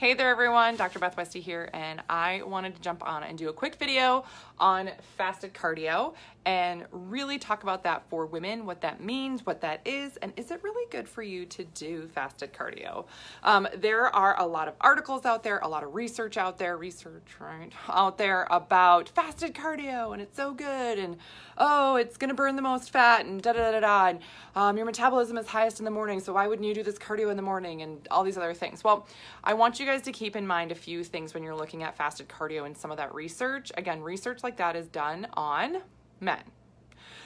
Hey there everyone, Dr. Beth Westie here, and I wanted to jump on and do a quick video on fasted cardio and really talk about that for women, what that means, what that is, and is it really good for you to do fasted cardio? There are a lot of articles out there, a lot of research out there, about fasted cardio and it's so good and oh, it's gonna burn the most fat and and your metabolism is highest in the morning, so why wouldn't you do this cardio in the morning and all these other things. Well, I want you guys to keep in mind a few things when you're looking at fasted cardio and some of that research. Again, research like that is done on men.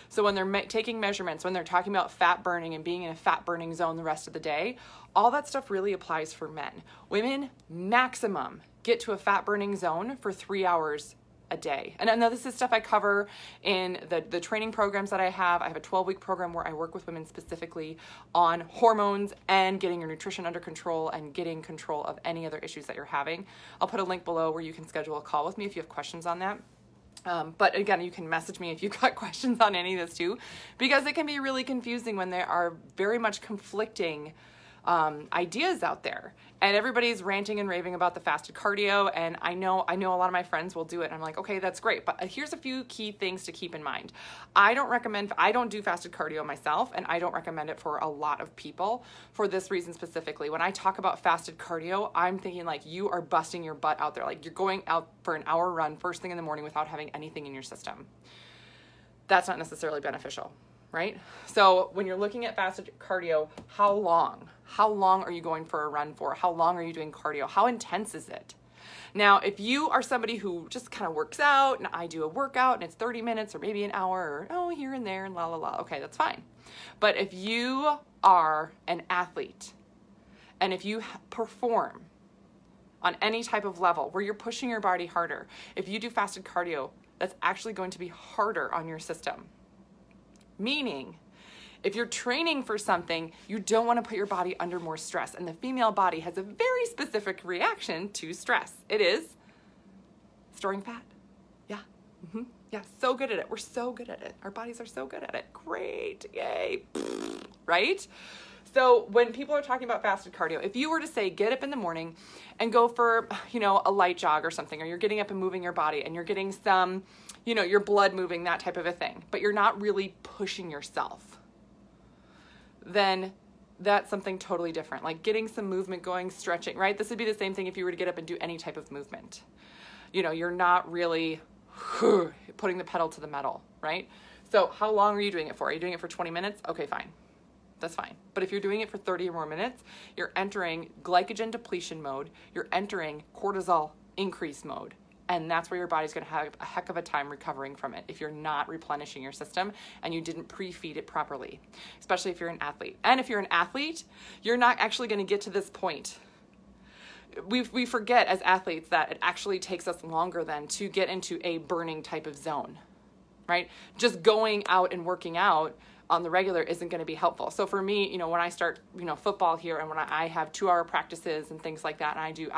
So when they're taking measurements, when they're talking about fat burning and being in a fat burning zone the rest of the day, all that stuff really applies for men. Women maximum get to a fat burning zone for 3 hours a day. And I know this is stuff I cover in the training programs that I have. I have a 12-week program where I work with women specifically on hormones and getting your nutrition under control and getting control of any other issues that you're having. I'll put a link below where you can schedule a call with me if you have questions on that. But again, you can message me if you've got questions on any of this too, because it can be really confusing when there are very much conflicting ideas out there and everybody's ranting and raving about the fasted cardio. And I know a lot of my friends will do it. And I'm like, okay, that's great. But here's a few key things to keep in mind. I don't do fasted cardio myself, and I don't recommend it for a lot of people for this reason specifically. When I talk about fasted cardio, I'm thinking like you are busting your butt out there. Like you're going out for an hour run first thing in the morning without having anything in your system. That's not necessarily beneficial. Right? So when you're looking at fasted cardio, how long are you going for a run for? How long are you doing cardio? How intense is it? Now, if you are somebody who just kind of works out and I do a workout and it's 30 minutes or maybe an hour or oh, here and there and la la la. Okay, that's fine. But if you are an athlete and if you perform on any type of level where you're pushing your body harder, if you do fasted cardio, that's actually going to be harder on your system. Meaning, if you're training for something, you don't want to put your body under more stress. And the female body has a very specific reaction to stress. It is storing fat. Yeah. Yeah. So good at it. We're so good at it. Our bodies are so good at it. Great. Yay. Right? So when people are talking about fasted cardio, if you were to say, get up in the morning and go for, you know, a light jog or something, or you're getting up and moving your body and you're getting some, you know, your blood moving, that type of a thing, but you're not really pushing yourself, then that's something totally different. Like getting some movement going, stretching, right? This would be the same thing if you were to get up and do any type of movement. You know, you're not really putting the pedal to the metal, right? So how long are you doing it for? Are you doing it for 20 minutes? Okay, fine. That's fine. But if you're doing it for 30 or more minutes, you're entering glycogen depletion mode. You're entering cortisol increase mode. And that's where your body's going to have a heck of a time recovering from it if you're not replenishing your system and you didn't pre-feed it properly, especially if you're an athlete. And if you're an athlete, you're not actually going to get to this point. We forget as athletes that it actually takes us longer than to get into a burning type of zone, right? Just going out and working out on the regular isn't going to be helpful. So for me, you know, when I start, you know, football here and when I have 2-hour practices and things like that, and I do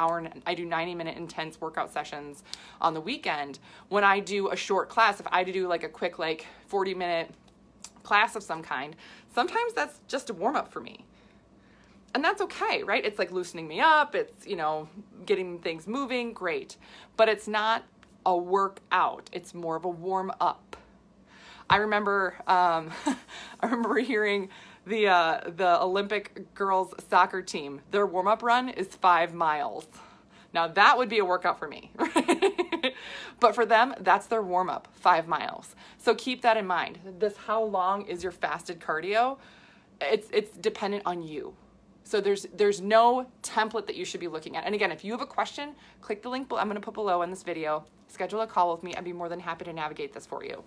90-minute intense workout sessions on the weekend. When I do a short class, if I do like a quick, like 40-minute class of some kind, sometimes that's just a warm up for me. And that's okay, right? It's like loosening me up. It's, you know, getting things moving. Great. But it's not a workout. It's more of a warm up. I remember, I remember hearing the Olympic girls soccer team, their warm-up run is 5 miles. Now that would be a workout for me, right? But for them, that's their warm-up, 5 miles. So keep that in mind. This, how long is your fasted cardio? It's dependent on you. So there's no template that you should be looking at. And again, if you have a question, click the link I'm going to put below in this video, schedule a call with me. I'd be more than happy to navigate this for you.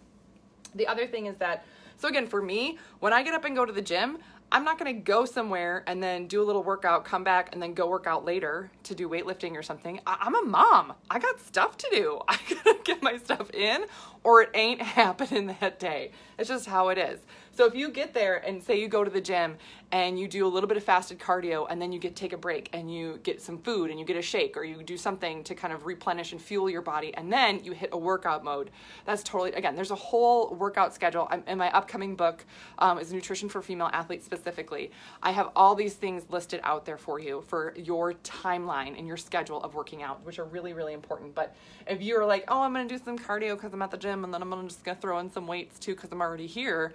The other thing is that, so again, for me, when I get up and go to the gym, I'm not going to go somewhere and then do a little workout, come back and then go work out later to do weightlifting or something. I'm a mom. I got stuff to do. I got to get my stuff in or it ain't happening that day. It's just how it is. So if you get there and say you go to the gym and you do a little bit of fasted cardio and then you take a break and you get some food and you get a shake or you do something to kind of replenish and fuel your body and then you hit a workout mode, that's totally, again, there's a whole workout schedule. In my upcoming book is Nutrition for Female Athletes specifically. I have all these things listed out there for you for your timeline and your schedule of working out, which are really, really important. But if you're like, oh, I'm going to do some cardio because I'm at the gym and then I'm just going to throw in some weights too because I'm already here,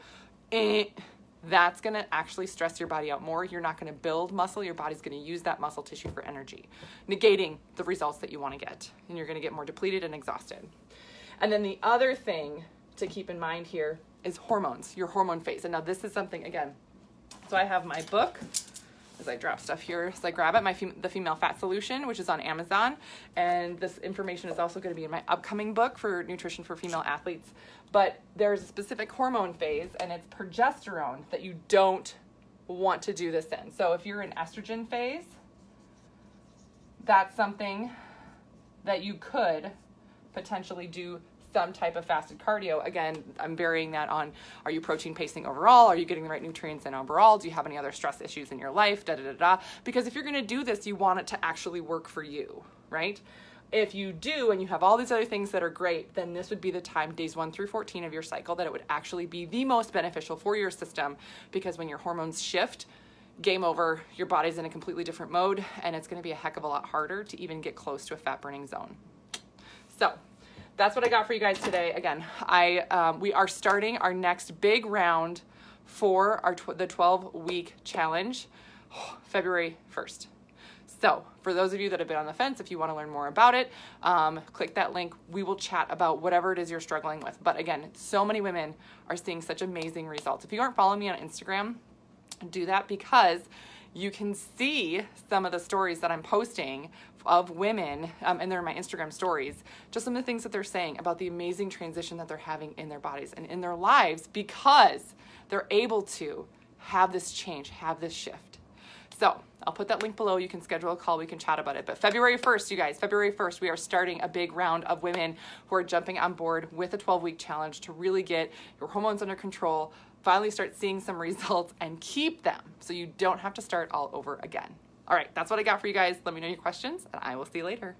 that's going to actually stress your body out more. You're not going to build muscle. Your body's going to use that muscle tissue for energy, negating the results that you want to get. And you're going to get more depleted and exhausted. And then the other thing to keep in mind here is hormones, your hormone phase. And now this is something, again, so I have my book, as I drop stuff here, as I grab it, the Female Fat Solution, which is on Amazon. And this information is also going to be in my upcoming book for Nutrition for Female Athletes. But there's a specific hormone phase, and it's progesterone that you don't want to do this in. So if you're in estrogen phase, that's something that you could potentially do some type of fasted cardio. Again, I'm varying that on, are you protein pacing overall? Are you getting the right nutrients in overall? Do you have any other stress issues in your life? Because if you're going to do this, you want it to actually work for you, right? If you do, and you have all these other things that are great, then this would be the time, days 1 through 14 of your cycle, that it would actually be the most beneficial for your system, because when your hormones shift, game over, your body's in a completely different mode, and it's going to be a heck of a lot harder to even get close to a fat burning zone. So that's what I got for you guys today. Again, we are starting our next big round for our the 12-week challenge, February 1st. So for those of you that have been on the fence, if you want to learn more about it, click that link. We will chat about whatever it is you're struggling with. But again, so many women are seeing such amazing results. If you aren't following me on Instagram, do that, because you can see some of the stories that I'm posting of women, and they're in my Instagram stories, just some of the things that they're saying about the amazing transition that they're having in their bodies and in their lives, because they're able to have this change, have this shift. So I'll put that link below. You can schedule a call. We can chat about it. But February 1st, you guys, February 1st, we are starting a big round of women who are jumping on board with a 12-week challenge to really get your hormones under control, finally start seeing some results, and keep them so you don't have to start all over again. All right, that's what I got for you guys. Let me know your questions, and I will see you later.